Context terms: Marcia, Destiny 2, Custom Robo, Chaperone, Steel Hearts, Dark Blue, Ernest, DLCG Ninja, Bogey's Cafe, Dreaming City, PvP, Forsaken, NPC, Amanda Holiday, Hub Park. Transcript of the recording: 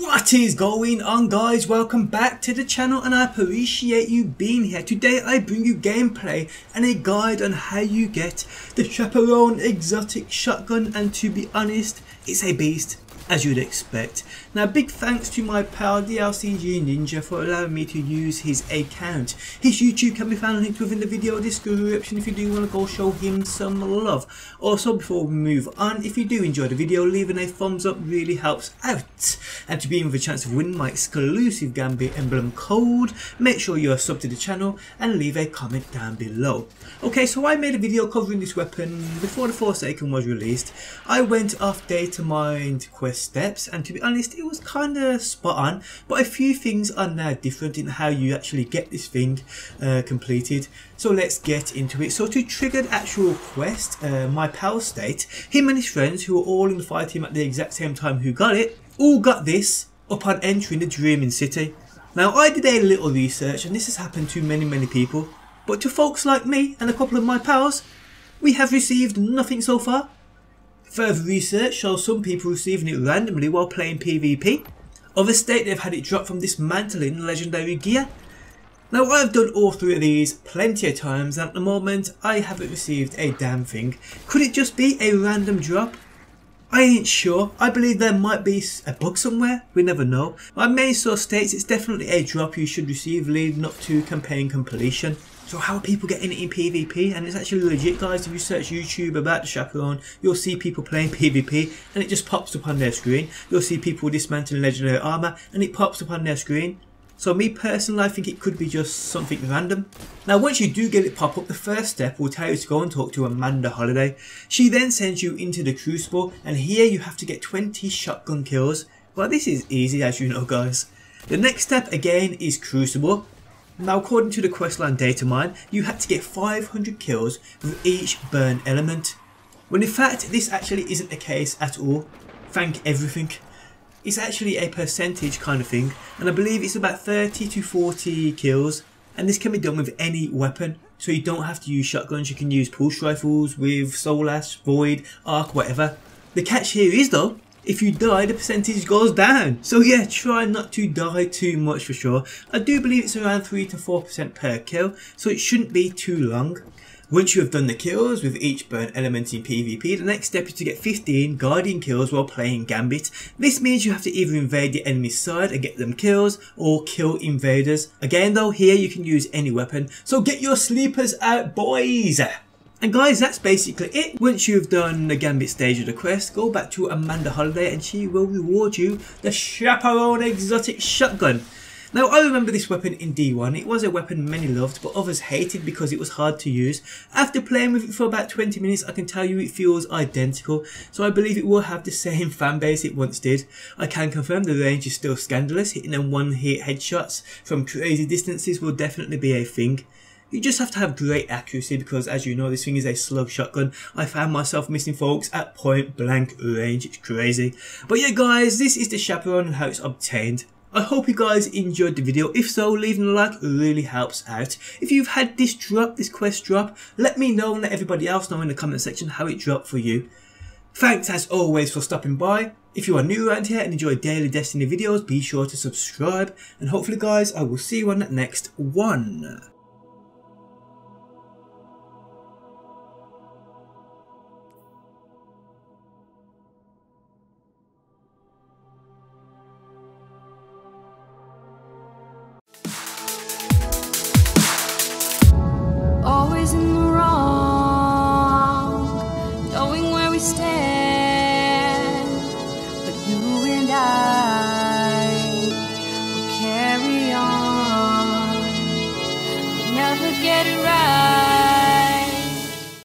What is going on, guys? Welcome back to the channel, and I appreciate you being here. Today I bring you gameplay and a guide on how you get the Chaperone exotic shotgun, and to be honest, it's a beast, as you'd expect. Now, big thanks to my pal DLCG Ninja for allowing me to use his account. His YouTube can be found linked within the video description if you do want to go show him some love. Also, before we move on, if you do enjoy the video, leaving a thumbs up really helps out. And to be in with a chance of winning my exclusive Gambit emblem code, make sure you are subbed to the channel and leave a comment down below. Okay, so I made a video covering this weapon before the Forsaken was released. I went off data mined quest steps, and to be honest, it was kind of spot on, but a few things are now different in how you actually get this thing completed. So let's get into it. So to trigger the actual quest, my pal State, him and his friends, who were all in the fire team at the exact same time who got it, all got this upon entering the Dreaming City. Now, I did a little research, and this has happened to many people, but to folks like me and a couple of my pals, we have received nothing so far. Further research shows some people receiving it randomly while playing PvP. Others state they've had it dropped from dismantling legendary gear. Now, I've done all three of these plenty of times, and at the moment I haven't received a damn thing. Could it just be a random drop? I ain't sure. I believe there might be a bug somewhere, we never know. My main source states it's definitely a drop you should receive leading up to campaign completion. So how are people getting it in PvP? And it's actually legit, guys. If you search YouTube about the Chaperone, you'll see people playing PvP and it just pops up on their screen. You'll see people dismantling legendary armour and it pops up on their screen. So me personally, I think it could be just something random. Now, once you do get it pop up, the first step will tell you to go and talk to Amanda Holiday. She then sends you into the Crucible, and here you have to get 20 shotgun kills. Well, this is easy, as you know, guys. The next step again is Crucible. Now, according to the questline data mine, you had to get 500 kills with each burn element, when in fact this actually isn't the case at all. Thank everything. It's actually a percentage kind of thing, and I believe it's about 30 to 40 kills, and this can be done with any weapon. So you don't have to use shotguns, you can use pulse rifles with soul ash, void, arc, whatever. The catch here is, though, if you die, the percentage goes down. So yeah, try not to die too much for sure. I do believe it's around 3 to 4% per kill, so it shouldn't be too long. Once you have done the kills with each burn element in PvP, the next step is to get 15 guardian kills while playing Gambit. This means you have to either invade the enemy's side and get them kills, or kill invaders. Again, though, here you can use any weapon, so get your sleepers out, boys! And guys, that's basically it. Once you've done the Gambit stage of the quest, go back to Amanda Holiday and she will reward you the Chaperone exotic shotgun. Now, I remember this weapon in D1. It was a weapon many loved, but others hated because it was hard to use. After playing with it for about 20 minutes, I can tell you it feels identical, so I believe it will have the same fan base it once did. I can confirm the range is still scandalous. Hitting them one-hit headshots from crazy distances will definitely be a thing. You just have to have great accuracy because, as you know, this thing is a slug shotgun. I found myself missing folks at point blank range. It's crazy. But yeah, guys, this is the Chaperone and how it's obtained. I hope you guys enjoyed the video. If so, leaving a like really helps out. If you've had this drop, this quest drop, let me know and let everybody else know in the comment section how it dropped for you. Thanks as always for stopping by. If you are new around here and enjoy daily Destiny videos, be sure to subscribe. And hopefully, guys, I will see you on that next one.